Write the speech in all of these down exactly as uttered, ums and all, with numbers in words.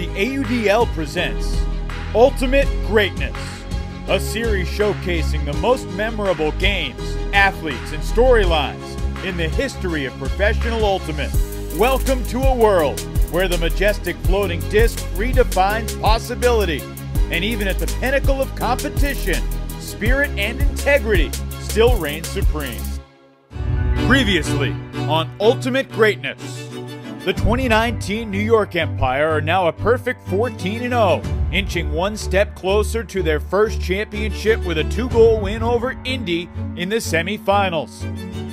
The A U D L presents Ultimate Greatness, a series showcasing the most memorable games, athletes, and storylines in the history of professional ultimate. Welcome to a world where the majestic floating disc redefines possibility, and even at the pinnacle of competition, spirit and integrity still reign supreme. Previously on Ultimate Greatness. The twenty nineteen New York Empire are now a perfect fourteen and oh, inching one step closer to their first championship with a two-goal win over Indy in the semifinals.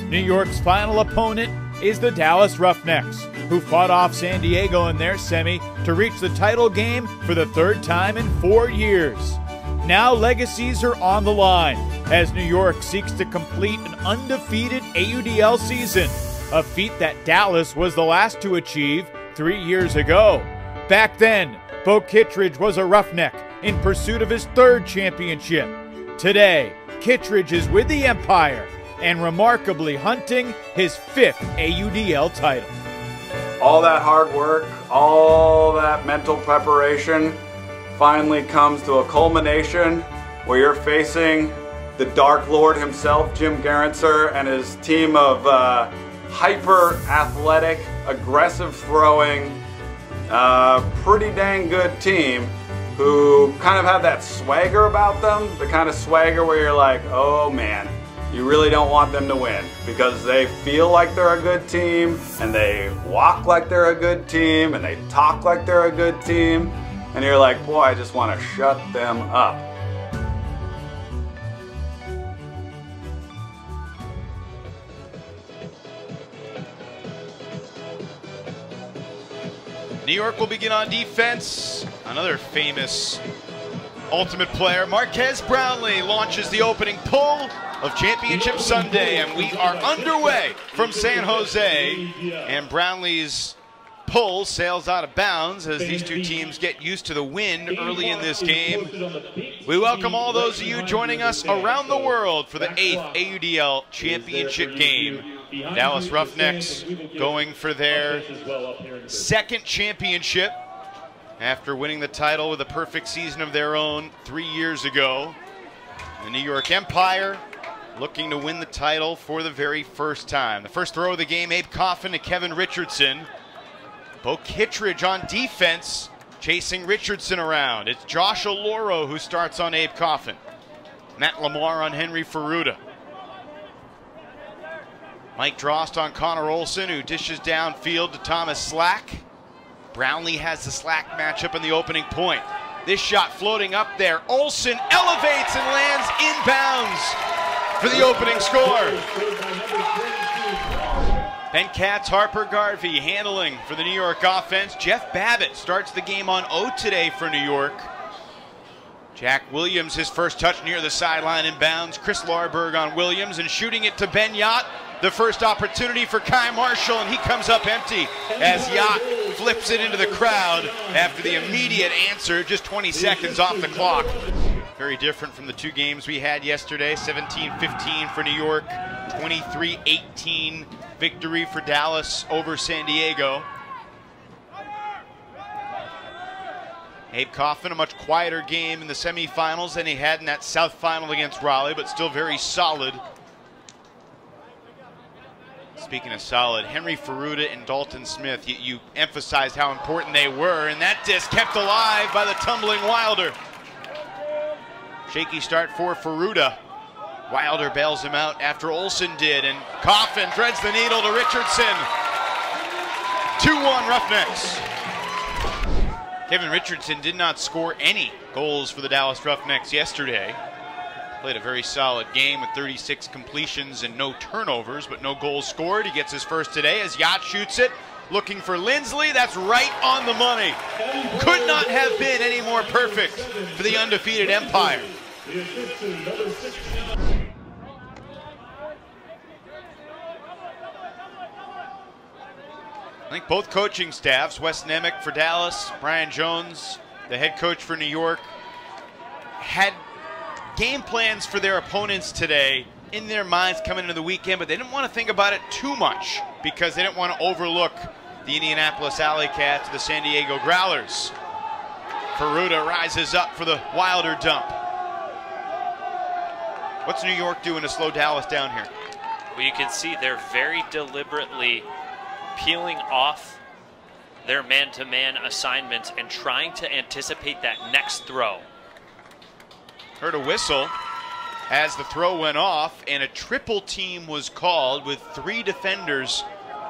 New York's final opponent is the Dallas Roughnecks, who fought off San Diego in their semi to reach the title game for the third time in four years. Now legacies are on the line as New York seeks to complete an undefeated A U D L season, a feat that Dallas was the last to achieve three years ago. Back then, Bo Kittredge was a Roughneck in pursuit of his third championship. Today, Kittredge is with the Empire and remarkably hunting his fifth A U D L title. All that hard work, all that mental preparation finally comes to a culmination where you're facing the Dark Lord himself, Jim Gerritser, and his team of uh, hyper-athletic, aggressive-throwing, uh, pretty dang good team who kind of have that swagger about them, the kind of swagger where you're like, oh man, you really don't want them to win because they feel like they're a good team, and they walk like they're a good team, and they talk like they're a good team, and you're like, boy, I just want to shut them up. New York will begin on defense. Another famous ultimate player, Marquise Brownlee, launches the opening pull of Championship Sunday, and we are underway from San Jose. And Brownlee's pull sails out of bounds as these two teams get used to the wind early in this game. We welcome all those of you joining us around the world for the eighth A U D L Championship game. Dallas Roughnecks going for their second championship after winning the title with a perfect season of their own three years ago. The New York Empire looking to win the title for the very first time. The first throw of the game, Abe Coffin to Kevin Richardson. Bo Kittredge on defense, chasing Richardson around. It's Josh Aloro who starts on Abe Coffin. Matt Lamar on Henry Fakuda. Mike Drost on Connor Olsen, who dishes downfield to Thomas Slack. Brownlee has the Slack matchup in the opening point. This shot floating up there. Olsen elevates and lands inbounds for the opening score. Ben Katz, Harper Garvey handling for the New York offense. Jeff Babbitt starts the game on O today for New York. Jack Williams, his first touch near the sideline inbounds. Chris Larberg on Williams and shooting it to Ben Jagt. The first opportunity for Kai Marshall, and he comes up empty as Jagt flips it into the crowd after the immediate answer, just twenty seconds off the clock. Very different from the two games we had yesterday, seventeen fifteen for New York, twenty-three eighteen victory for Dallas over San Diego. Abe Coffin, a much quieter game in the semifinals than he had in that South Final against Raleigh, but still very solid. Speaking of solid, Henry Fakuda and Dalton Smith, you, you emphasized how important they were, and that disc kept alive by the tumbling Wilder. Shaky start for Fakuda. Wilder bails him out after Olsen did, and Coffin threads the needle to Richardson. two one Roughnecks. Kevin Richardson did not score any goals for the Dallas Roughnecks yesterday. Played a very solid game with thirty-six completions and no turnovers, but no goals scored. He gets his first today as Jagt shoots it, looking for Lindsley. That's right on the money. Could not have been any more perfect for the undefeated Empire. I think both coaching staffs, Wes Nemec for Dallas, Brian Jones, the head coach for New York, had game plans for their opponents today in their minds coming into the weekend, but they didn't want to think about it too much because they didn't want to overlook the Indianapolis Alley Cats, the San Diego Growlers. Fakuda rises up for the Wilder dump. What's New York doing to slow Dallas down here? Well, you can see they're very deliberately peeling off their man-to-man assignments and trying to anticipate that next throw. Heard a whistle as the throw went off, and a triple team was called with three defenders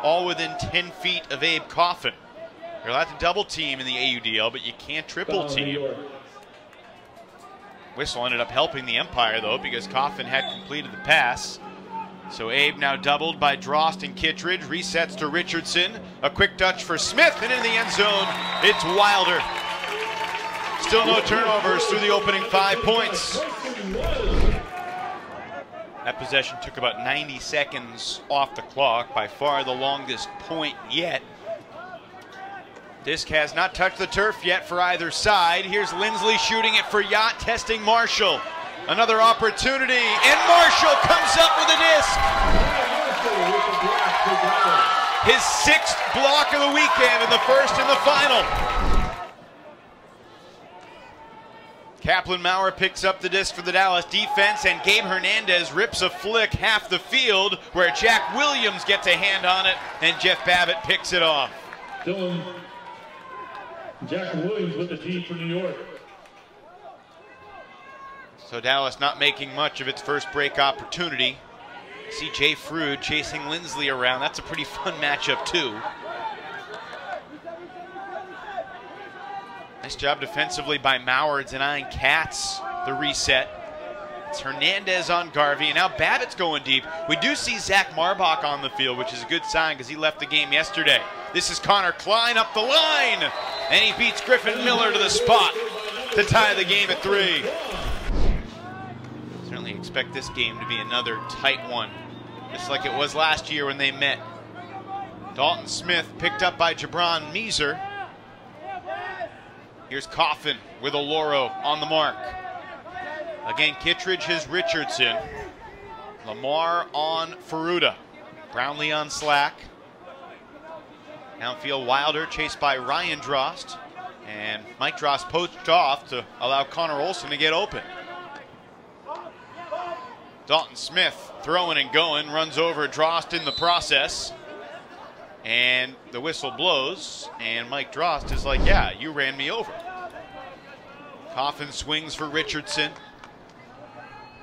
all within ten feet of Abe Coffin. You're allowed to double team in the A U D L, but you can't triple team. Whistle ended up helping the Empire, though, because Coffin had completed the pass. So Abe now doubled by Drost and Kittredge. Resets to Richardson. A quick touch for Smith, and in the end zone, it's Wilder. Still no turnovers through the opening five points. That possession took about ninety seconds off the clock, by far the longest point yet. Disc has not touched the turf yet for either side. Here's Lindsley shooting it for Yacht, testing Marshall. Another opportunity, and Marshall comes up with a disc. His sixth block of the weekend, and the first in the final. Kaplan Mauer picks up the disc for the Dallas defense, and Gabe Hernandez rips a flick half the field, where Jack Williams gets a hand on it, and Jeff Babbitt picks it off. Dylan, Jack Williams with the T for New York. So Dallas not making much of its first break opportunity. See Jay Frood chasing Lindsley around. That's a pretty fun matchup too. Nice job defensively by Mauer denying Katz the reset. It's Hernandez on Garvey, and now Babbitt's going deep. We do see Zach Marbach on the field, which is a good sign because he left the game yesterday. This is Connor Klein up the line, and he beats Griffin Miller to the spot to tie the game at three. Certainly expect this game to be another tight one, just like it was last year when they met. Dalton Smith picked up by Jibran Mieser. Here's Coffin with Aloro on the mark. Again, Kittredge has Richardson. Lamar on Fakuda. Brownlee on Slack. Downfield Wilder chased by Ryan Drost. And Mike Drost poached off to allow Connor Olsen to get open. Dalton Smith throwing and going, runs over Drost in the process. And the whistle blows, and Mike Drost is like, yeah, you ran me over. Coffin swings for Richardson.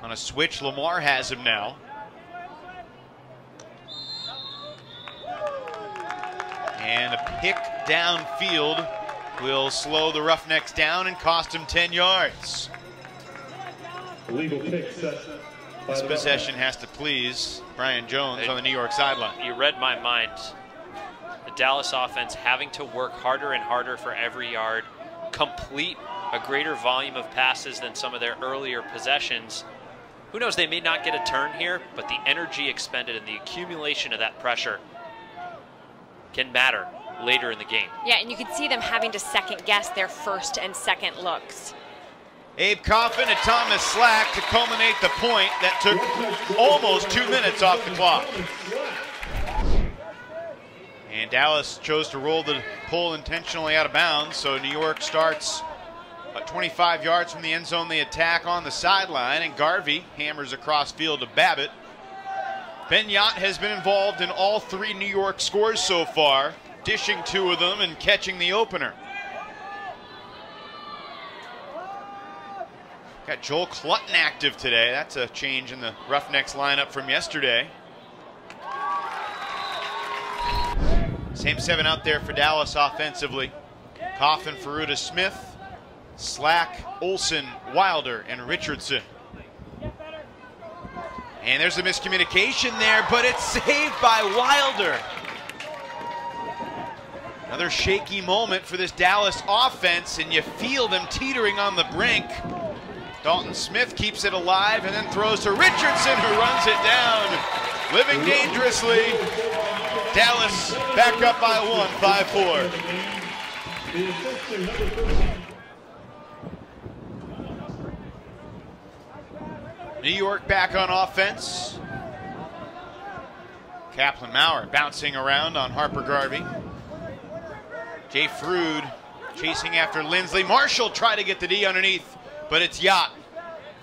On a switch, Lamar has him now. And a pick downfield will slow the Roughnecks down and cost him ten yards. Illegal pick set. This possession has to please Brian Jones it, on the New York sideline. You read my mind. The Dallas offense having to work harder and harder for every yard, complete a greater volume of passes than some of their earlier possessions. Who knows, they may not get a turn here, but the energy expended and the accumulation of that pressure can matter later in the game. Yeah, and you can see them having to second guess their first and second looks. Abe Coffin and Thomas Slack to culminate the point that took almost two minutes off the clock. And Dallas chose to roll the pole intentionally out of bounds, so New York starts about twenty-five yards from the end zone. They attack on the sideline, and Garvey hammers across field to Babbitt. Ben Jagt has been involved in all three New York scores so far, dishing two of them and catching the opener. Got Joel Clutton active today. That's a change in the Roughnecks lineup from yesterday. Same seven out there for Dallas offensively. Coffin, Fakuda, Smith, Slack, Olsen, Wilder, and Richardson. And there's a miscommunication there, but it's saved by Wilder. Another shaky moment for this Dallas offense, and you feel them teetering on the brink. Dalton Smith keeps it alive and then throws to Richardson, who runs it down. Living dangerously. Dallas back up by one, five four. New York back on offense. Kaplan Mauer bouncing around on Harper Garvey. Jay Frood chasing after Lindsley. Marshall tried to get the D underneath, but it's Yacht,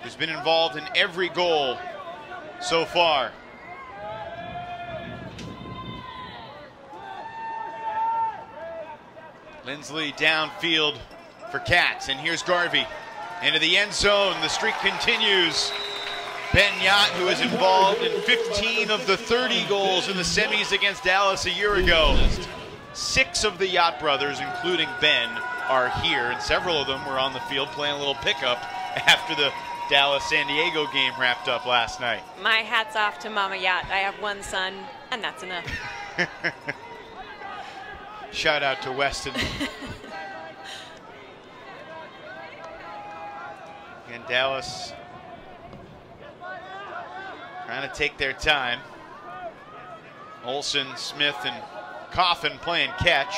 who's been involved in every goal so far. Lindsley downfield for Katz, and here's Garvey. Into the end zone, the streak continues. Ben Jagt, who is involved in fifteen of the thirty goals in the semis against Dallas a year ago. Six of the Jagt brothers, including Ben, are here, and several of them were on the field playing a little pickup after the Dallas-San Diego game wrapped up last night. My hat's off to Mama Jagt. I have one son, and that's enough. Shout out to Weston. And Dallas trying to take their time. Olsen, Smith, and Coffin playing catch.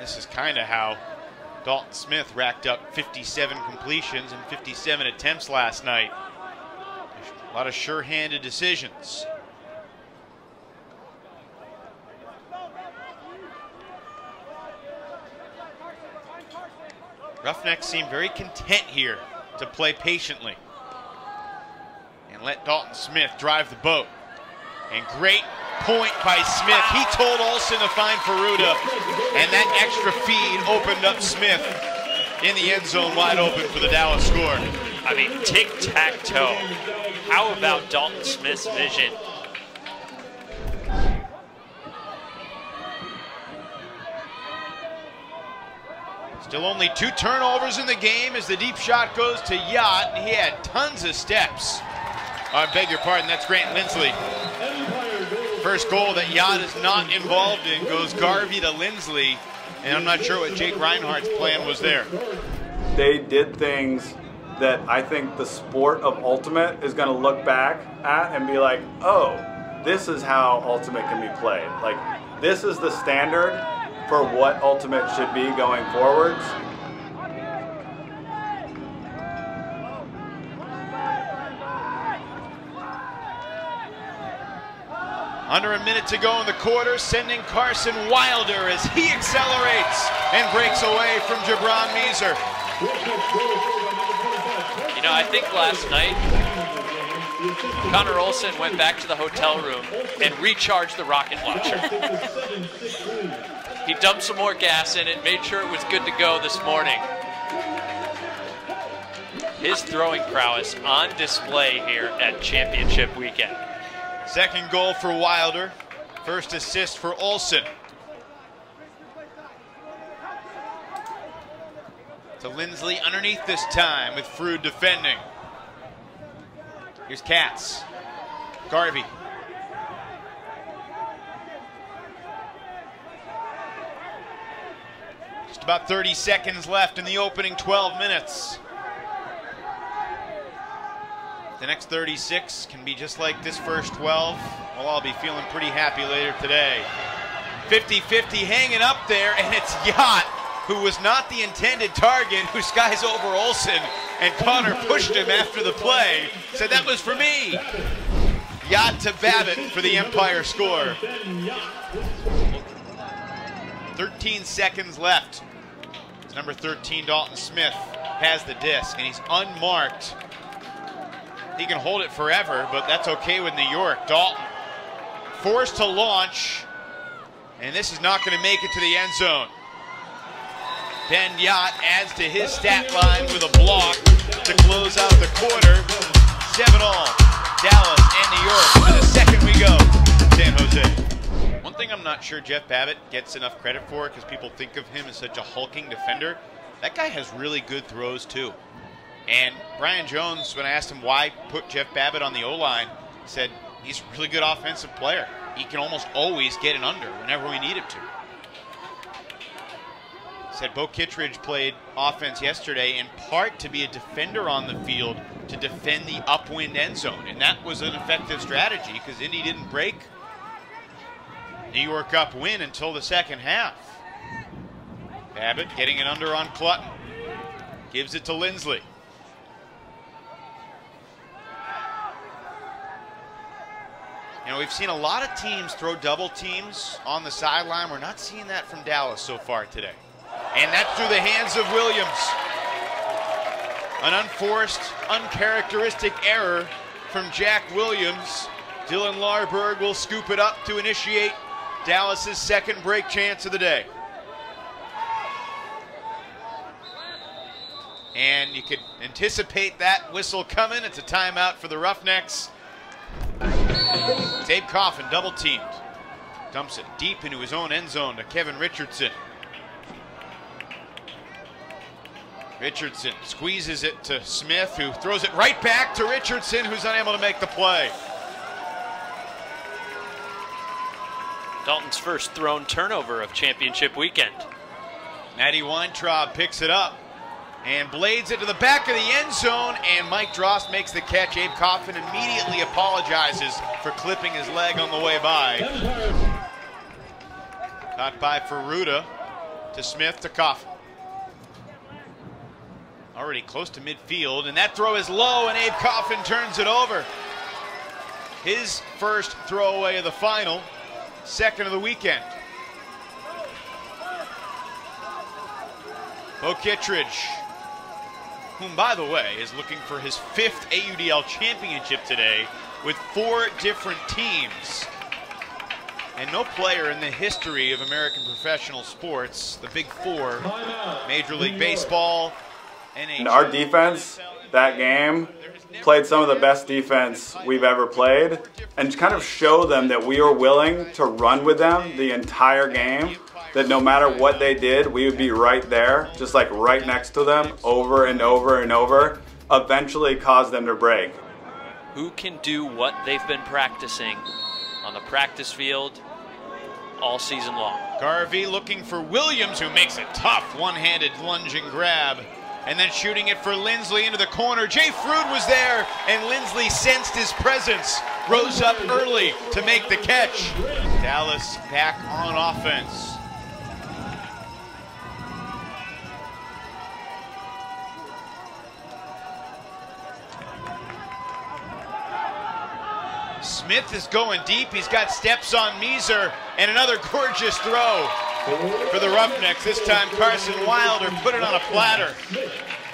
This is kind of how Dalton Smith racked up fifty-seven completions and fifty-seven attempts last night. A lot of sure-handed decisions. Roughnecks seem very content here to play patiently and let Dalton Smith drive the boat. And great point by Smith. He told Olsen to find Fakuda, and that extra feed opened up Smith in the end zone wide open for the Dallas score. I mean, tic-tac-toe. How about Dalton Smith's vision? Still only two turnovers in the game as the deep shot goes to Jagt, and he had tons of steps. I beg your pardon, that's Grant Lindsley. First goal that Jagt is not involved in goes Garvey to Lindsley, and I'm not sure what Jake Reinhardt's plan was there. They did things that I think the sport of Ultimate is gonna look back at and be like, oh, this is how Ultimate can be played. Like, this is the standard for what Ultimate should be going forwards. Under a minute to go in the quarter, sending Carson Wilder as he accelerates and breaks away from Jibran Mieser. You know, I think last night, Connor Olsen went back to the hotel room and recharged the rocket launcher. He dumped some more gas in it, made sure it was good to go this morning. His throwing prowess on display here at championship weekend. Second goal for Wilder, first assist for Olsen. To Lindsley underneath this time with Fakuda defending. Here's Katz, Garvey. Just about thirty seconds left in the opening twelve minutes. The next thirty-six can be just like this first twelve. We'll all be feeling pretty happy later today. fifty fifty hanging up there, and it's Jagt, who was not the intended target, who skies over Olsen, and Connor pushed him after the play. Said, that was for me. Jagt to Babbitt for the Empire score. thirteen seconds left. Number thirteen, Dalton Smith, has the disc, and he's unmarked. He can hold it forever, but that's okay with New York. Dalton forced to launch, and this is not going to make it to the end zone. Ben Jagt adds to his stat line with a block to close out the quarter. seven all, Dallas and New York. For the second we go, San Jose. One thing I'm not sure Jeff Babbitt gets enough credit for, because people think of him as such a hulking defender, that guy has really good throws too. And Brian Jones, when I asked him why put Jeff Babbitt on the O-line, said he's a really good offensive player. He can almost always get an under whenever we need him to. Said Bo Kittredge played offense yesterday in part to be a defender on the field to defend the upwind end zone. And that was an effective strategy because Indy didn't break New York up win until the second half. Babbitt getting an under on Clutton. Gives it to Lindsley. And we've seen a lot of teams throw double teams on the sideline. We're not seeing that from Dallas so far today. And that's through the hands of Williams. An unforced, uncharacteristic error from Jack Williams. Dylan Larberg will scoop it up to initiate Dallas's second break chance of the day. And you could anticipate that whistle coming. It's a timeout for the Roughnecks. It's Abe Coffin, double teamed. Dumps it deep into his own end zone to Kevin Richardson. Richardson squeezes it to Smith, who throws it right back to Richardson, who's unable to make the play. Dalton's first thrown turnover of championship weekend. Matty Weintraub picks it up and blades it to the back of the end zone, and Mike Drost makes the catch. Abe Coffin immediately apologizes for clipping his leg on the way by. Caught by Faruda to Smith to Coffin. Already close to midfield, and that throw is low, and Abe Coffin turns it over. His first throwaway of the final, second of the weekend. Bo Kittredge, whom, by the way, is looking for his fifth A U D L championship today with four different teams. And no player in the history of American professional sports, the Big Four, Major League Baseball, and our defense that game played some of the best defense we've ever played, and kind of show them that we were willing to run with them the entire game, that no matter what they did, we would be right there, just like right next to them, over and over and over, eventually caused them to break. Who can do what they've been practicing on the practice field all season long. Garvey looking for Williams, who makes a tough one-handed lunge and grab, and then shooting it for Lindsley into the corner. Jay Frood was there, and Lindsley sensed his presence, rose up early to make the catch. Dallas back on offense. Smith is going deep. He's got steps on Mieser, and another gorgeous throw for the Roughnecks. This time Carson Wilder put it on a platter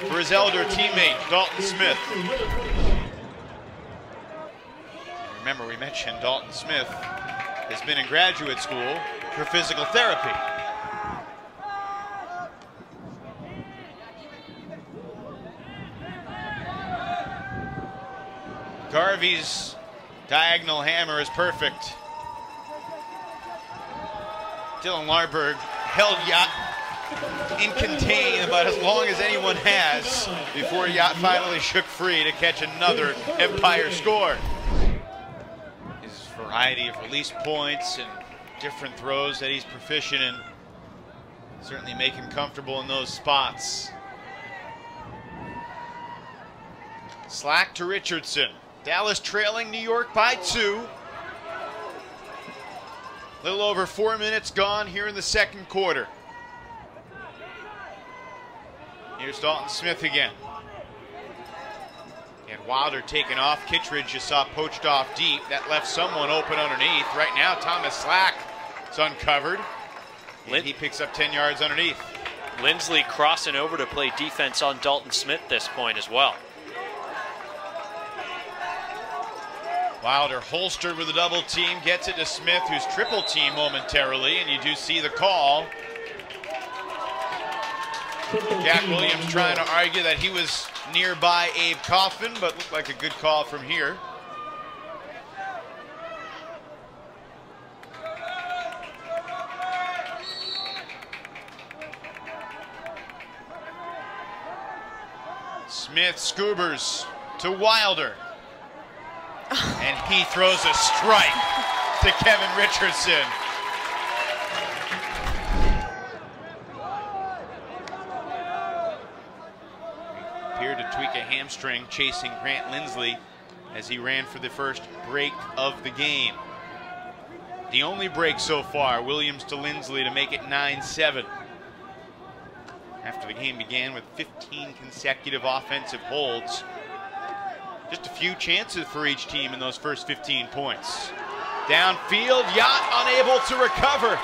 for his elder teammate, Dalton Smith. Remember, we mentioned Dalton Smith has been in graduate school for physical therapy. Garvey's diagonal hammer is perfect. Dylan Larberg held Yacht in contain about as long as anyone has before Yacht finally shook free to catch another Empire score. His variety of release points and different throws that he's proficient in certainly make him comfortable in those spots. Slack to Richardson. Dallas trailing New York by two. A little over four minutes gone here in the second quarter. Here's Dalton Smith again. And Wilder taking off. Kittredge, you saw, poached off deep. That left someone open underneath. Right now, Thomas Slack is uncovered. And he picks up ten yards underneath. Lindsley crossing over to play defense on Dalton Smith this point as well. Wilder holstered with a double team, gets it to Smith, who's triple team momentarily, and you do see the call. Jack Williams trying to argue that he was nearby Abe Coffin, but looked like a good call from here. Smith scoobers to Wilder. And he throws a strike to Kevin Richardson. He appeared to tweak a hamstring chasing Grant Lindsley as he ran for the first break of the game. The only break so far, Williams to Lindsley to make it nine seven. After the game began with fifteen consecutive offensive holds. Just a few chances for each team in those first fifteen points. Downfield, Yacht unable to recover.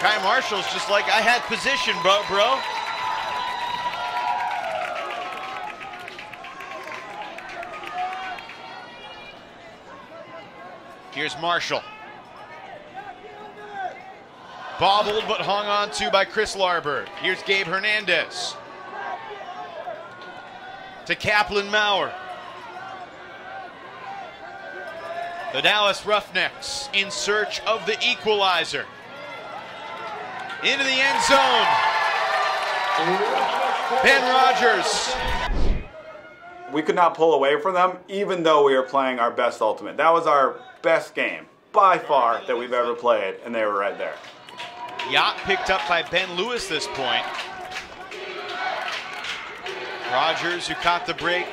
Kai Marshall's just like, I had position, bro. bro. Here's Marshall. Bobbled but hung on to by Chris Larberg. Here's Gabe Hernandez. To Kaplan Mauer. The Dallas Roughnecks in search of the equalizer. Into the end zone. Ben Rogers. We could not pull away from them, even though we were playing our best ultimate. That was our best game, by far, that we've ever played, and they were right there. Yacht picked up by Ben Lewis this point. Rogers, who caught the break,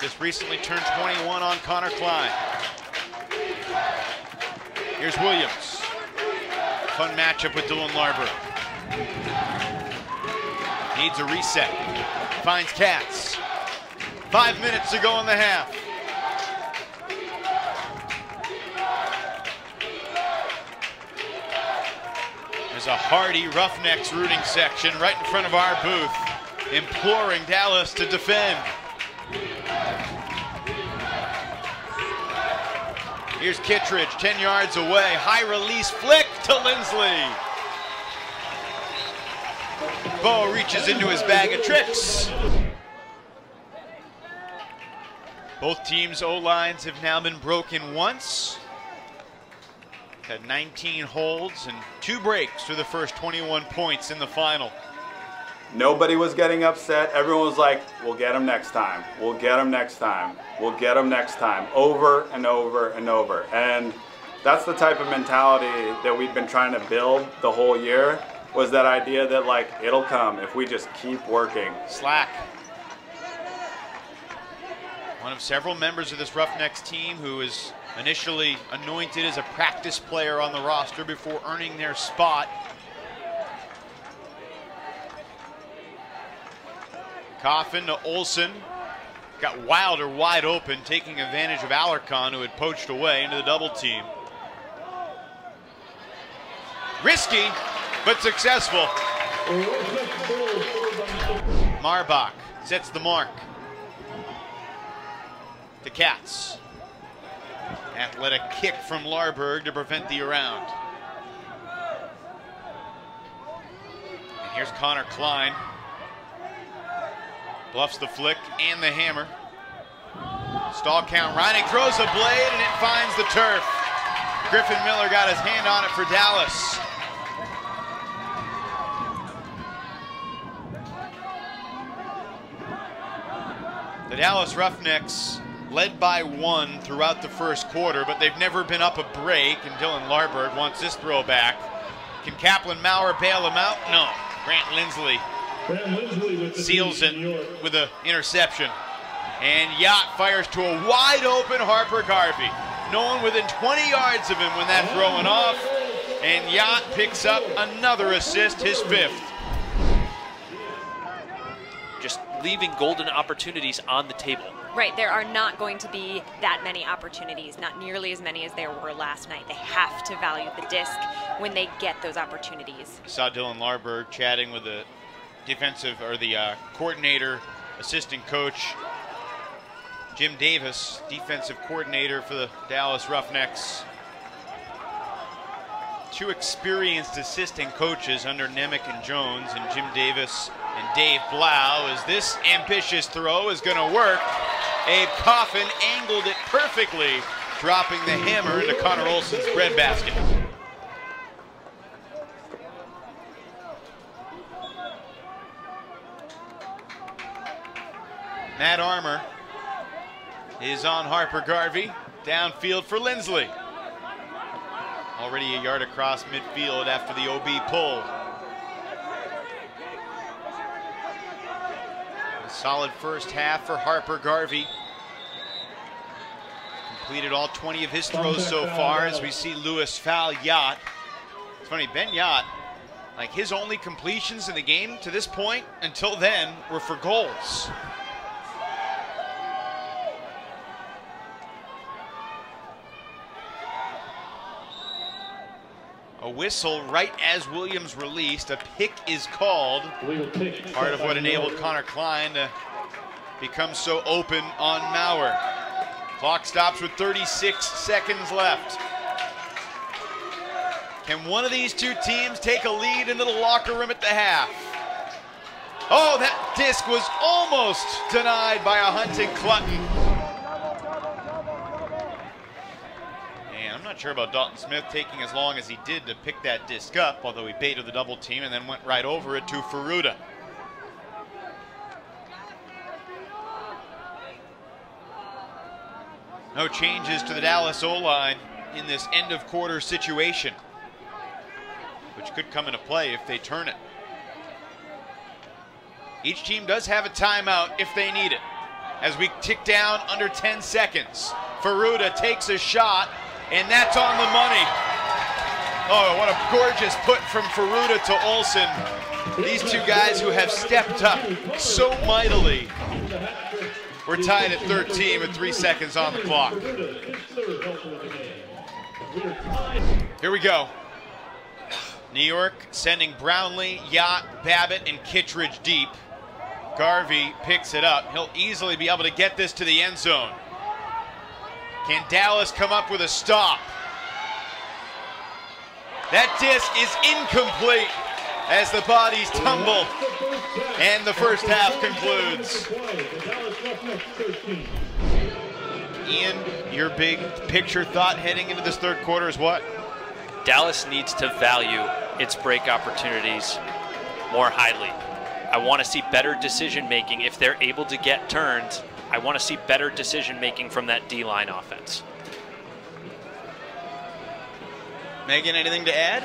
just recently turned twenty-one on Connor Klein. Here's Williams. Fun matchup with Dylan Larberg. Needs a reset. Finds Katz. Five minutes to go in the half. There's a hearty Roughnecks rooting section right in front of our booth, imploring Dallas to defend. Here's Kittredge, ten yards away, high release flick to Lindsley. Bo reaches into his bag of tricks. Both teams' O-lines have now been broken once. Had nineteen holds and two breaks through the first twenty-one points in the final. Nobody was getting upset. Everyone was like, we'll get them next time. We'll get them next time. We'll get them next time. Over and over and over. And that's the type of mentality that we've been trying to build the whole year, was that idea that, like, it'll come if we just keep working. Slack. One of several members of this Roughnecks team who is initially anointed as a practice player on the roster before earning their spot. Coffin to Olsen. Got Wilder wide open, taking advantage of Alarcon, who had poached away into the double team. Risky, but successful. Marbach sets the mark. To Katz. Athletic kick from Larberg to prevent the around. And here's Connor Klein. Bluffs the flick and the hammer. Stall count Ronnie throws a blade and it finds the turf. Griffin Miller got his hand on it for Dallas. The Dallas Roughnecks led by one throughout the first quarter, but they've never been up a break, and Dylan Larberg wants this throw back. Can Kaplan Mauer bail him out? No. Grant Lindsley, Grant Lindsley with the seals it with an interception. And Yacht fires to a wide open Harper Garvey. No one within twenty yards of him when that throw went off. And Yacht picks up another assist, his fifth. Just leaving golden opportunities on the table. Right, there are not going to be that many opportunities, not nearly as many as there were last night. They have to value the disc when they get those opportunities. I saw Dylan Larberg chatting with the defensive, or the uh, coordinator, assistant coach, Jim Davis, defensive coordinator for the Dallas Roughnecks. Two experienced assistant coaches under Nemec and Jones, and Jim Davis and Dave Blau, as this ambitious throw is gonna work. Abe Coffin angled it perfectly, dropping the hammer into Connor Olsen's breadbasket. Matt Armour is on Harper Garvey, downfield for Lindsley. Already a yard across midfield after the O B pull. Solid first half for Harper Garvey. Completed all twenty of his throws so far, as we see Lewis foul Yacht. It's funny, Ben Yacht, like, his only completions in the game to this point, until then, were for goals. A whistle right as Williams released. A pick is called. Pick. Part of what enabled Connor Klein to become so open on Mauer. Clock stops with thirty-six seconds left. Can one of these two teams take a lead into the locker room at the half? Oh, that disc was almost denied by a hunting Clutton. And I'm not sure about Dalton Smith taking as long as he did to pick that disc up, although he baited the double team and then went right over it to Fakuda. No changes to the Dallas O-line in this end of quarter situation, which could come into play if they turn it. Each team does have a timeout if they need it. As we tick down under ten seconds, Fakuda takes a shot, and that's on the money. Oh, what a gorgeous put from Fakuda to Olsen. These two guys who have stepped up so mightily. We're tied at thirteen with three seconds on the clock. Here we go. New York sending Brownlee, Yacht, Babbitt, and Kittredge deep. Garvey picks it up. He'll easily be able to get this to the end zone. Can Dallas come up with a stop? That disc is incomplete as the bodies tumble and the first half concludes. Ian, your big picture thought heading into this third quarter is what? Dallas needs to value its break opportunities more highly. I want to see better decision-making. If they're able to get turns, I want to see better decision-making from that D-line offense. Megan, anything to add?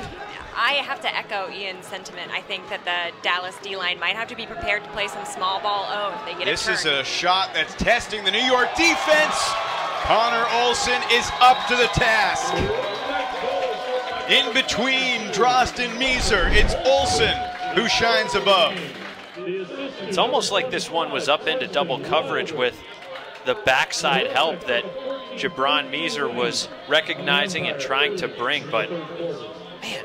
I have to echo Ian's sentiment. I think that the Dallas D-line might have to be prepared to play some small ball O if they get a turn. This is a shot that's testing the New York defense. Connor Olsen is up to the task. In between Drost and Mieser, it's Olsen who shines above. It's almost like this one was up into double coverage with the backside help that Jibran Mieser was recognizing and trying to bring, but man.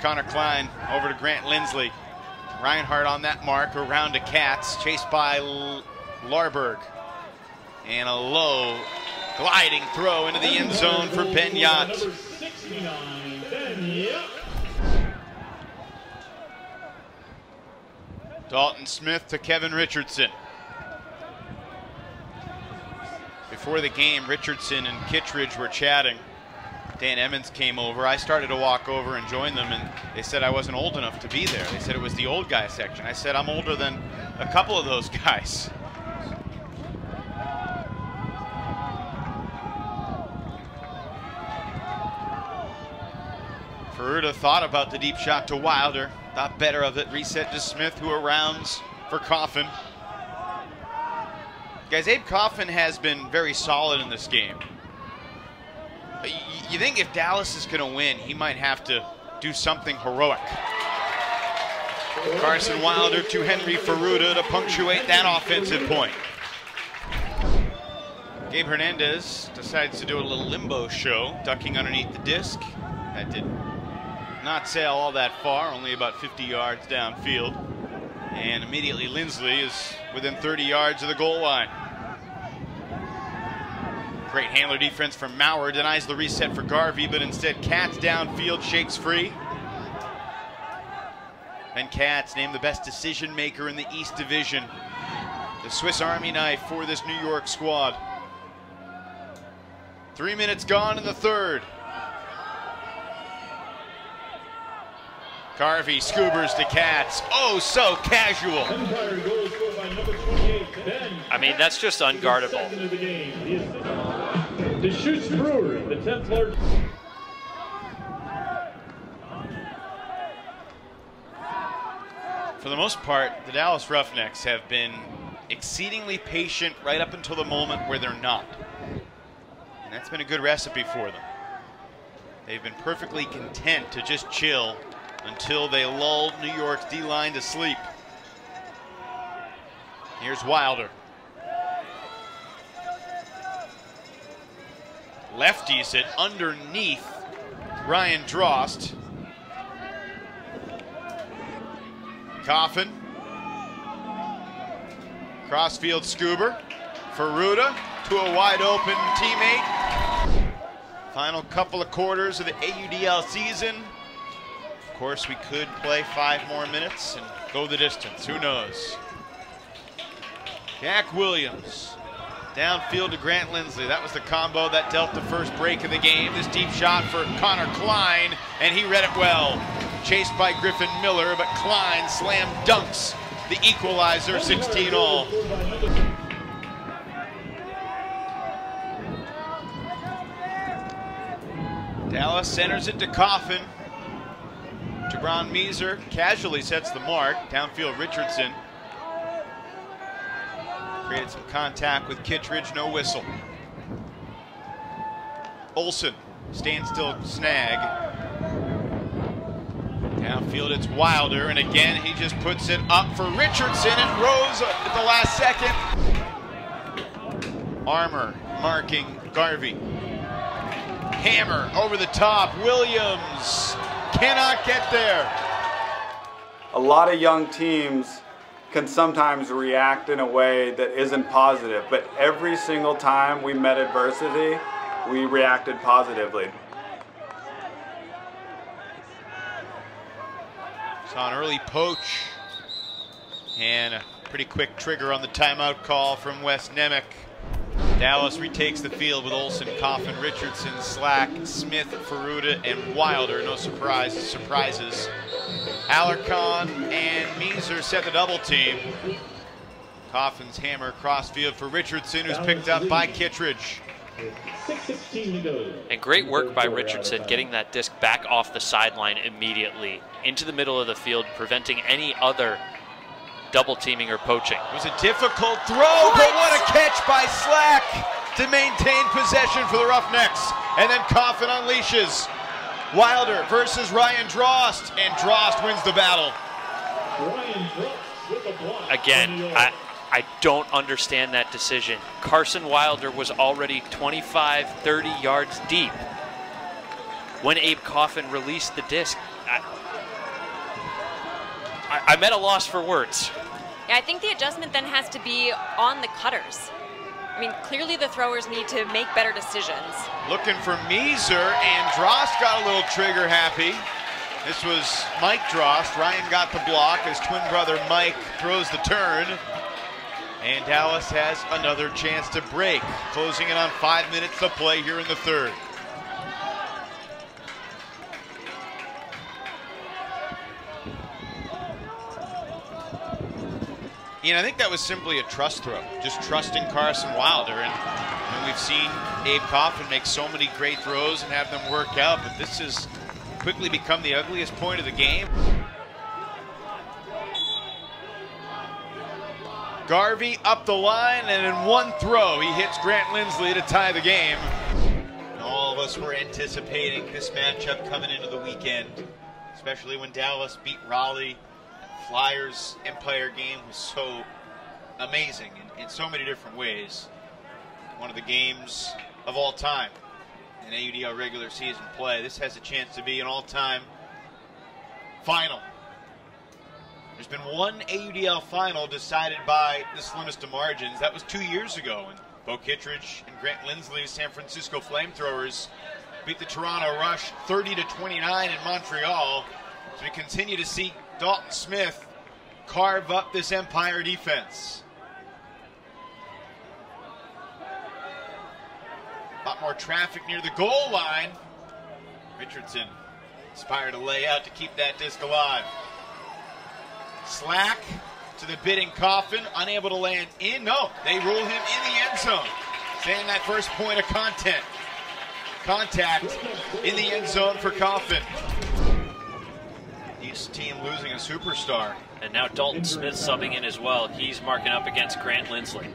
Connor Klein over to Grant Lindsley. Reinhardt on that mark, around to Katz, chased by Larberg. And a low gliding throw into the end zone for Ben Jagt. Dalton Smith to Kevin Richardson. Before the game, Richardson and Kittredge were chatting. Dan Emmons came over. I started to walk over and join them, and they said I wasn't old enough to be there. They said it was the old guy section. I said I'm older than a couple of those guys. Fakuda thought about the deep shot to Wilder. Thought better of it. Reset to Smith, who rounds for Coffin. Guys, Abe Coffin has been very solid in this game. You think if Dallas is going to win, he might have to do something heroic. Carson Wilder to Henry Fakuda to punctuate that offensive point. Gabe Hernandez decides to do a little limbo show, ducking underneath the disc. That did not sail all that far, only about fifty yards downfield. And immediately Lindsley is within thirty yards of the goal line. Great handler defense from Mauer, denies the reset for Garvey, but instead Katz downfield shakes free. Ben Katz named the best decision maker in the East Division. The Swiss Army knife for this New York squad. Three minutes gone in the third. Garvey scoobers to Katz. Oh, so casual. I mean, that's just unguardable. The Schutz Brewery, the tenth largest. For the most part, the Dallas Roughnecks have been exceedingly patient right up until the moment where they're not. And that's been a good recipe for them. They've been perfectly content to just chill until they lulled New York's D-line to sleep. Here's Wilder. Lefties it underneath Ryan Drost. Coffin. Crossfield Scuber. Faruda to a wide open teammate. Final couple of quarters of the A U D L season. Of course, we could play five more minutes and go the distance. Who knows? Jack Williams. Downfield to Grant Lindsley. That was the combo that dealt the first break of the game. This deep shot for Connor Klein, and he read it well. Chased by Griffin Miller, but Klein slam dunks the equalizer, sixteen all. Dallas centers it to Coffin. Jibran Mieser casually sets the mark. Downfield Richardson. Created some contact with Kittredge, no whistle. Olsen, standstill snag. Downfield, it's Wilder, and again, he just puts it up for Richardson, and Rose at the last second. Armour marking Garvey. Hammer over the top, Williams cannot get there. A lot of young teams can sometimes react in a way that isn't positive, but every single time we met adversity, we reacted positively. Saw an early poach and a pretty quick trigger on the timeout call from Wes Nemec. Dallas retakes the field with Olsen, Coffin, Richardson, Slack, Smith, Faruda, and Wilder. No surprises, surprises. Alarcon and Mieser set the double team. Coffin's hammer crossfield for Richardson, who's picked up by Kittredge. And great work by Richardson getting that disc back off the sideline immediately into the middle of the field, preventing any other double teaming or poaching. It was a difficult throw, what? But what a catch by Slack to maintain possession for the Roughnecks. And then Coffin unleashes. Wilder versus Ryan Drost, and Drost wins the battle. Again, I, I don't understand that decision. Carson Wilder was already twenty-five, thirty yards deep when Abe Coffin released the disc. I, I, I'm at a loss for words. Yeah, I think the adjustment then has to be on the cutters. I mean, clearly the throwers need to make better decisions. Looking for Mieser, and Drost got a little trigger happy. This was Mike Drost. Ryan got the block. His twin brother Mike throws the turn. And Dallas has another chance to break, closing in on five minutes to play here in the third. And I think that was simply a trust throw, just trusting Carson Wilder. And, and we've seen Abe Coffin make so many great throws and have them work out, but this has quickly become the ugliest point of the game. Garvey up the line, and in one throw, he hits Grant Lindsley to tie the game. All of us were anticipating this matchup coming into the weekend, especially when Dallas beat Raleigh. Flyers Empire game was so amazing in, in so many different ways. One of the games of all time in A U D L regular season play. This has a chance to be an all-time final. There's been one A U D L final decided by the slimmest of margins. That was two years ago when Bo Kittredge and Grant Lindsley's San Francisco Flamethrowers beat the Toronto Rush thirty to twenty-nine in Montreal. So we continue to see Dalton Smith carve up this Empire defense. A lot more traffic near the goal line. Richardson inspired a layout to keep that disc alive. Slack to the bidding Coffin, unable to land in. No, they roll him in the end zone. Saying that first point of content. Contact in the end zone for Coffin. each team losing a superstar. And now Dalton Smith subbing in as well. He's marking up against Grant Lindsley.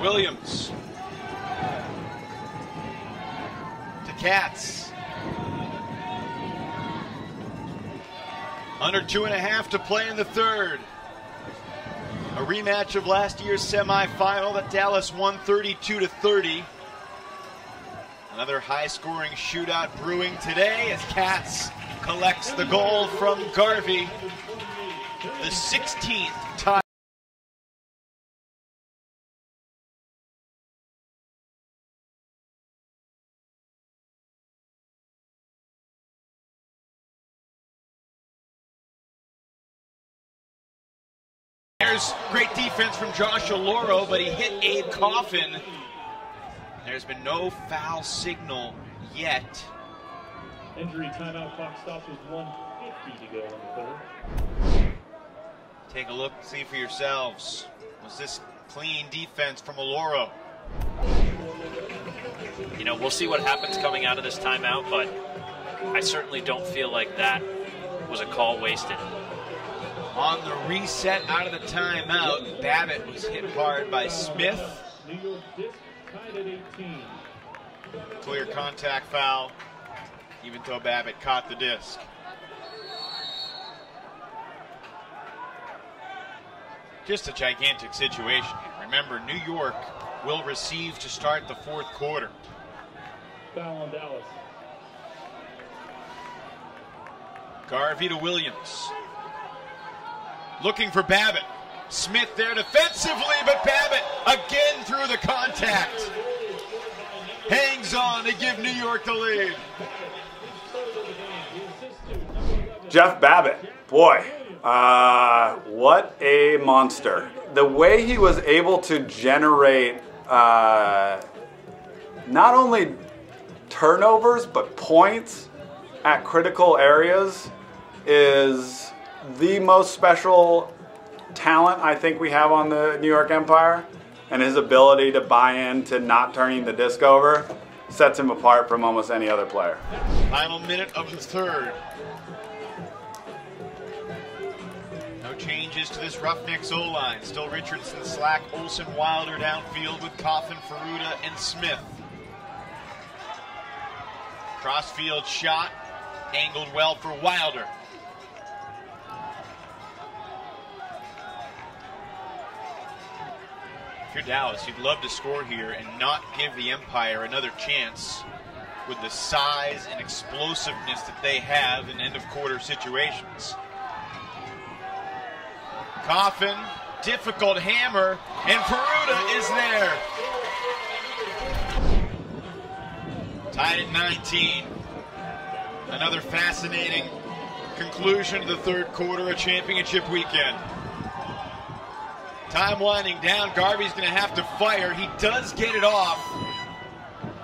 Williams to Katz. Under two and a half to play in the third. A rematch of last year's semifinal that Dallas won thirty-two to thirty. Another high-scoring shootout brewing today as Katz collects the goal from Garvey. The sixteenth tie. There's great defense from Josh Aloro, but he hit Abe Coffin. There's been no foul signal yet. Injury timeout clock stops with one fifty to go in the third. Take a look, see for yourselves. Was this clean defense from Aloro? You know, we'll see what happens coming out of this timeout, but I certainly don't feel like that was a call wasted. On the reset out of the timeout, Babbitt was hit hard by Smith. Clear contact foul, even though Babbitt caught the disc. Just a gigantic situation here. Remember, New York will receive to start the fourth quarter. Foul on Dallas. Garvey to Williams. Looking for Babbitt. Smith there defensively, but Babbitt again through the contact. Hangs on to give New York the lead. Jeff Babbitt, boy, uh, what a monster. The way he was able to generate uh, not only turnovers, but points at critical areas is the most special talent I think we have on the New York Empire, and his ability to buy into not turning the disc over sets him apart from almost any other player. Final minute of the third. No changes to this Roughnecks O-line. Still Richardson, Slack, Olsen, Wilder downfield with Coffin, Fakuda, and Smith. Crossfield shot, angled well for Wilder. If you're Dallas, you'd love to score here and not give the Empire another chance with the size and explosiveness that they have in end-of-quarter situations. Coffin, difficult hammer, and Fakuda is there. Tied at nineteen. Another fascinating conclusion to the third quarter of championship weekend. Time winding down. Garvey's going to have to fire. He does get it off.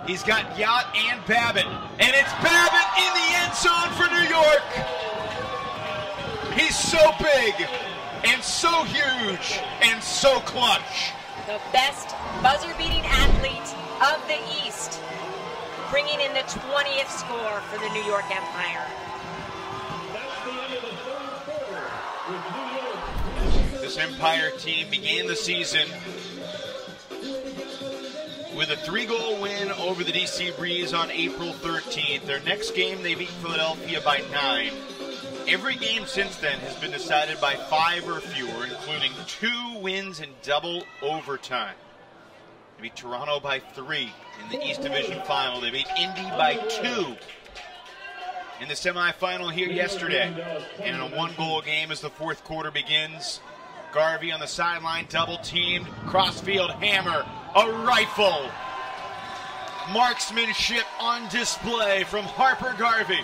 He's got Yacht and Babbitt. And it's Babbitt in the end zone for New York. He's so big and so huge and so clutch. The best buzzer-beating athlete of the East, bringing in the twentieth score for the New York Empire. That's the end of the third quarter with New York. This Empire team began the season with a three-goal win over the D C Breeze on April thirteenth. Their next game, they beat Philadelphia by nine. Every game since then has been decided by five or fewer, including two wins in double overtime. They beat Toronto by three in the East Division Final. They beat Indy by two in the semifinal here yesterday. And in a one-goal game as the fourth quarter begins, Garvey on the sideline, double-teamed, cross-field hammer, a rifle. Marksmanship on display from Harper Garvey.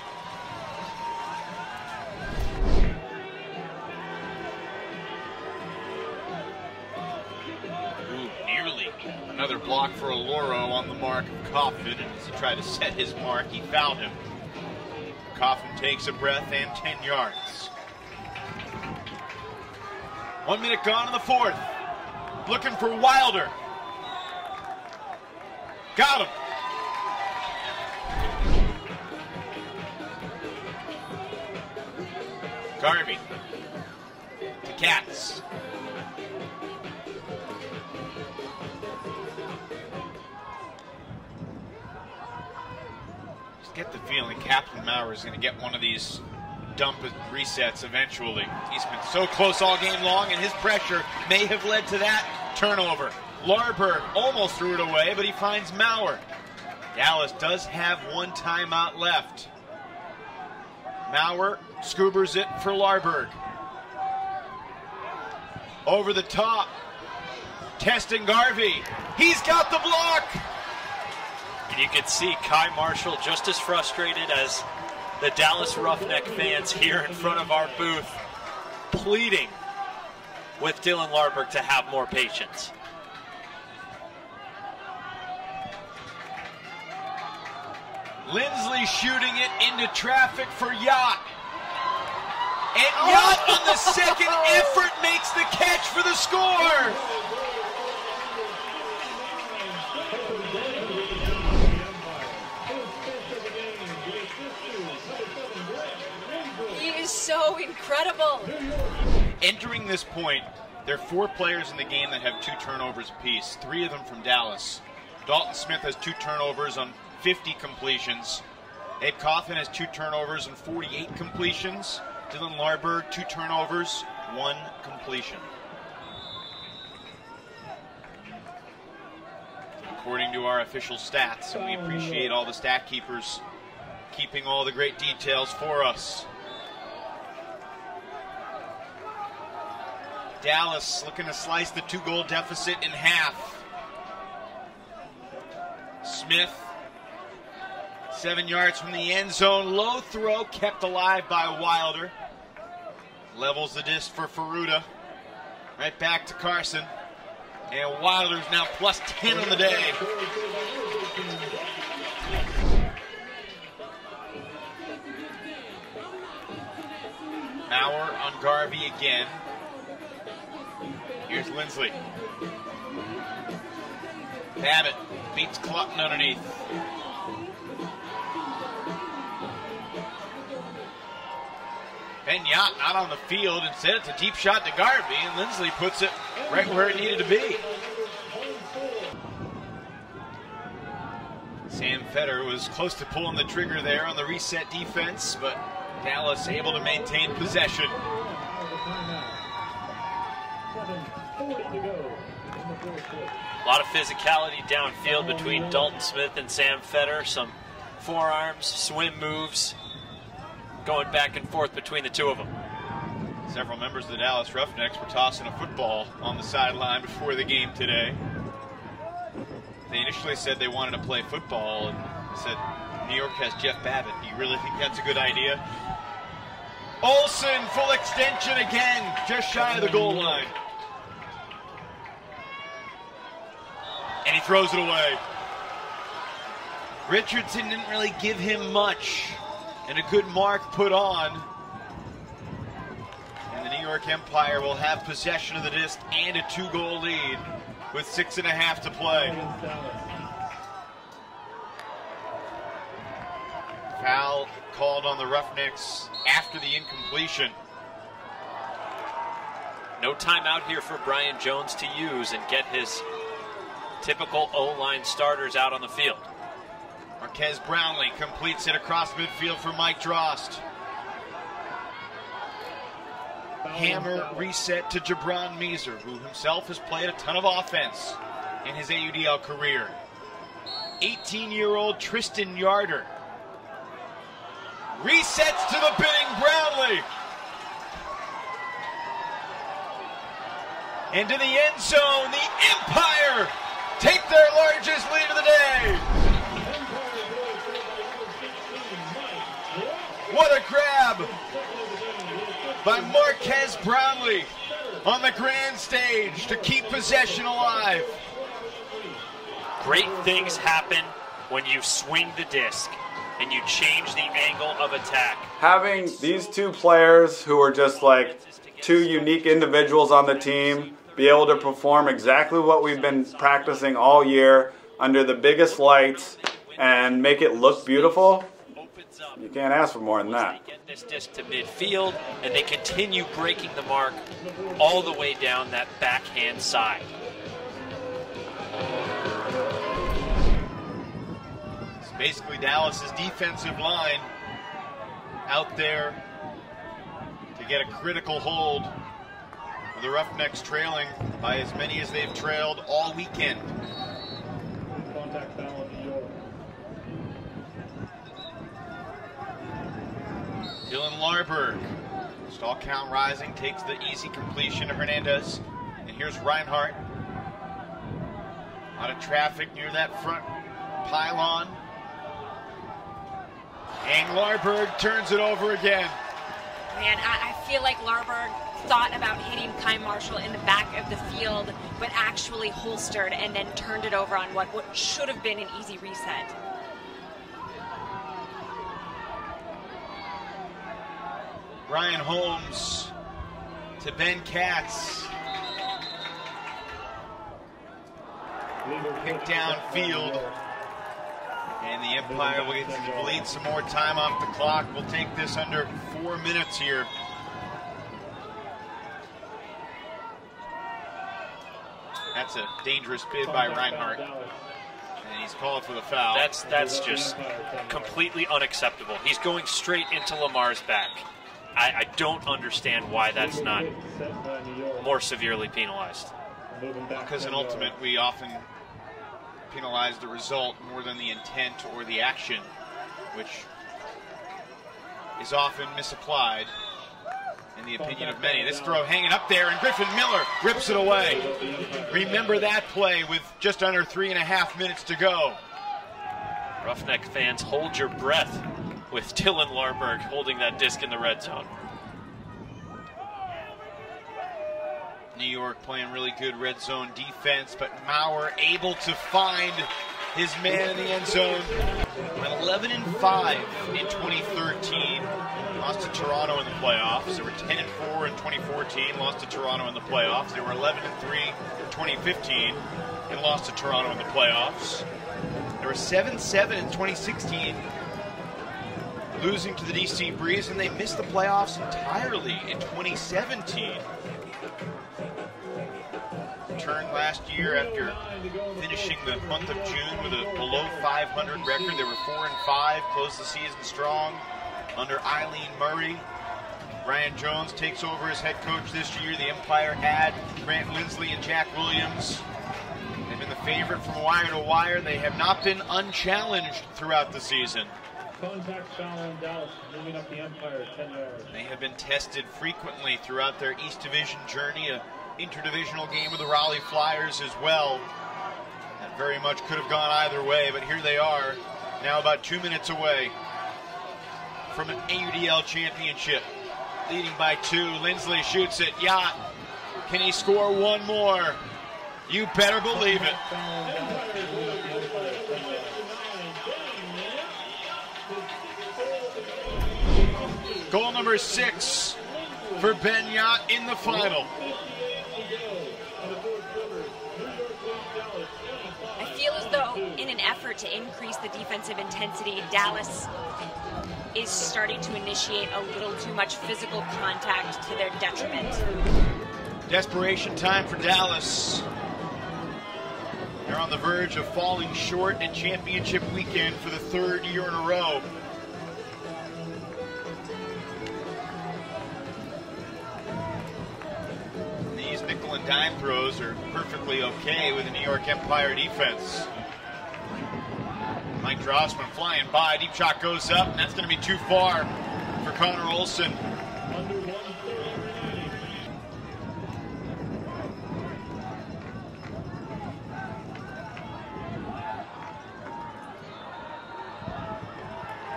Ooh, nearly. Another block for Aloro on the mark of Coffin. As he tried to set his mark, he fouled him. Coffin takes a breath and ten yards. One minute gone in the fourth. Looking for Wilder. Got him. Garvey to Katz. Just get the feeling Kaplan Mauer is going to get one of these dump resets eventually. He's been so close all game long, and his pressure may have led to that turnover. Larberg almost threw it away, but he finds Mauer. Dallas does have one timeout left. Mauer scoobers it for Larberg. Over the top, testing Garvey. He's got the block! And you can see Kai Marshall just as frustrated as the Dallas Roughneck fans here in front of our booth, pleading with Dylan Larberg to have more patience. Lindsley shooting it into traffic for Yacht. And Yacht on the second effort makes the catch for the score. He is so incredible. Entering this point, there are four players in the game that have two turnovers apiece, three of them from Dallas. Dalton Smith has two turnovers on fifty completions. Abe Coffin has two turnovers and forty-eight completions. Dylan Larberg, two turnovers, one completion. According to our official stats, and we appreciate all the stat keepers keeping all the great details for us. Dallas looking to slice the two-goal deficit in half. Smith, seven yards from the end zone. Low throw kept alive by Wilder. Levels the disc for Fakuda. Right back to Carson. And Wilder's now plus ten on the day. Mauer on Garvey again. Here's Lindsley. Babbitt beats Clutton underneath. Ben Jagt not on the field. Instead, it's a deep shot to Garvey, and Lindsley puts it right where it needed to be. Sam Fetter was close to pulling the trigger there on the reset defense, but Dallas able to maintain possession. A lot of physicality downfield between Dalton Smith and Sam Fetter. Some forearms, swim moves, going back and forth between the two of them. Several members of the Dallas Roughnecks were tossing a football on the sideline before the game today. They initially said they wanted to play football, and said New York has Jeff Babbitt. Do you really think that's a good idea? Olsen, full extension again, just shy of the goal line. And he throws it away. Richardson didn't really give him much. And a good mark put on. And the New York Empire will have possession of the disc and a two-goal lead with six and a half to play. Foul called on the Roughnecks after the incompletion. No timeout here for Brian Jones to use and get his typical O-line starters out on the field. Marquise Brownlee completes it across midfield for Mike Drost. Hammer reset to Jibran Mieser, who himself has played a ton of offense in his A U D L career. eighteen-year-old Tristan Yarder resets to the bidding Brownlee. Into the end zone, the Empire take their largest lead of the day. What a grab by Marquise Brownlee on the grand stage to keep possession alive. Great things happen when you swing the disc and you change the angle of attack. Having these two players who are just like two unique individuals on the team be able to perform exactly what we've been practicing all year under the biggest lights and make it look beautiful, You can't ask for more than that. They get this disc to midfield, and they continue breaking the mark all the way down that backhand side. It's basically Dallas's defensive line out there to get a critical hold. The Roughnecks trailing by as many as they've trailed all weekend. Contact foul in New York. Dylan Larberg, stall count rising, takes the easy completion to Hernandez. And here's Reinhardt. A lot of traffic near that front pylon. And Larberg turns it over again. Man, I, I feel like Larberg thought about hitting Kai Marshall in the back of the field, but actually holstered and then turned it over on what, what should have been an easy reset. Brian Holmes to Ben Katz. Pick downfield. And the Empire will bleed some more time off the clock. We'll take this under four minutes here. That's a dangerous bid by Reinhardt. And he's called for the foul. That's, that's just completely unacceptable. He's going straight into Lamar's back. I, I don't understand why that's not more severely penalized. Because in Ultimate, we often penalize the result more than the intent or the action, which is often misapplied in the opinion of many. This throw hanging up there, and Griffin Miller rips it away. Remember that play with just under three and a half minutes to go. Roughneck fans, hold your breath with Dylan Larberg holding that disc in the red zone. New York playing really good red zone defense, but Mauer able to find his man in the end zone. eleven and five in twenty thirteen, lost to Toronto in the playoffs. They were ten and four in twenty fourteen, lost to Toronto in the playoffs. They were eleven and three in twenty fifteen and lost to Toronto in the playoffs. They were seven and seven in twenty sixteen, losing to the D C Breeze, and they missed the playoffs entirely in twenty seventeen. Returned last year after finishing the month of June with a below five hundred record. They were four and five, closed the season strong under Eileen Murray. Brian Jones takes over as head coach this year. The Empire add Grant Lindsley and Jack Williams. They've been the favorite from wire to wire. They have not been unchallenged throughout the season. Contact foul in Dallas, moving up the Empire ten yards. They have been tested frequently throughout their East Division journey. A interdivisional game with the Raleigh Flyers as well. That very much could have gone either way, but here they are, now about two minutes away from an A U D L championship. Leading by two, Lindsley shoots it. Yacht, can he score one more? You better believe it. Goal number six for Ben Jagt in the final. I feel as though in an effort to increase the defensive intensity, Dallas is starting to initiate a little too much physical contact to their detriment. Desperation time for Dallas. They're on the verge of falling short in championship weekend for the third year in a row. Nickel and dime throws are perfectly okay with the New York Empire defense. Mike Drost went flying by, deep shot goes up, and that's going to be too far for Connor Olsen.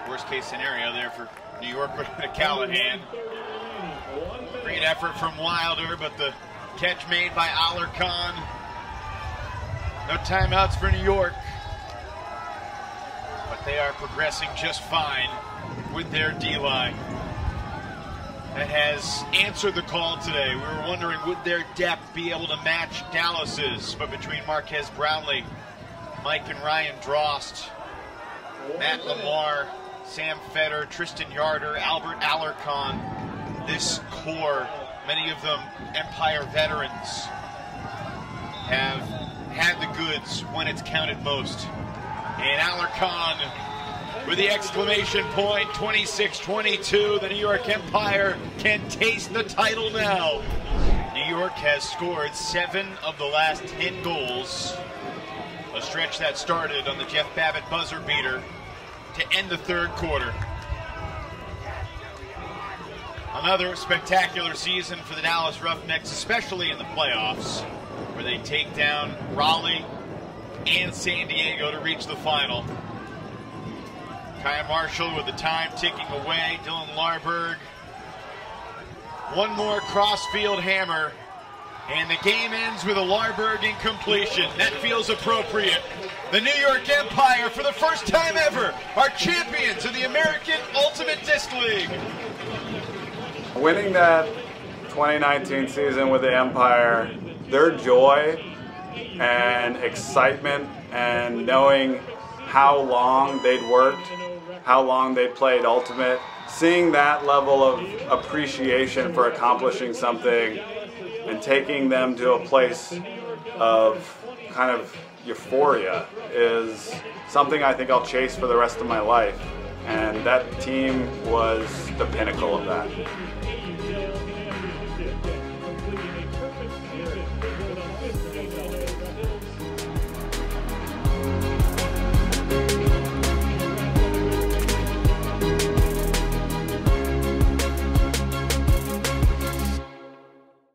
Worst case scenario there for New York with Callahan. Great effort from Wilder, but the catch made by Alarcon. No timeouts for New York. But they are progressing just fine with their D-line. That has answered the call today. We were wondering, would their depth be able to match Dallas's? But between Marquise Brownlee, Mike and Ryan Drost, Matt Lamar, Sam Fetter, Tristan Yarder, Albert Alarcon, this core, many of them Empire veterans, have had the goods when it's counted most. And Alarcon with the exclamation point, twenty-six twenty-two, the New York Empire can taste the title now. New York has scored seven of the last ten goals. A stretch that started on the Jeff Babbitt buzzer beater to end the third quarter. Another spectacular season for the Dallas Roughnecks, especially in the playoffs, where they take down Raleigh and San Diego to reach the final. Kai Marshall with the time ticking away. Dylan Larberg. One more cross-field hammer, and the game ends with a Larberg incompletion. That feels appropriate. The New York Empire, for the first time ever, are champions of the American Ultimate Disc League. Winning that twenty nineteen season with the Empire, their joy and excitement and knowing how long they'd worked, how long they played Ultimate, seeing that level of appreciation for accomplishing something and taking them to a place of kind of euphoria is something I think I'll chase for the rest of my life. And that team was the pinnacle of that.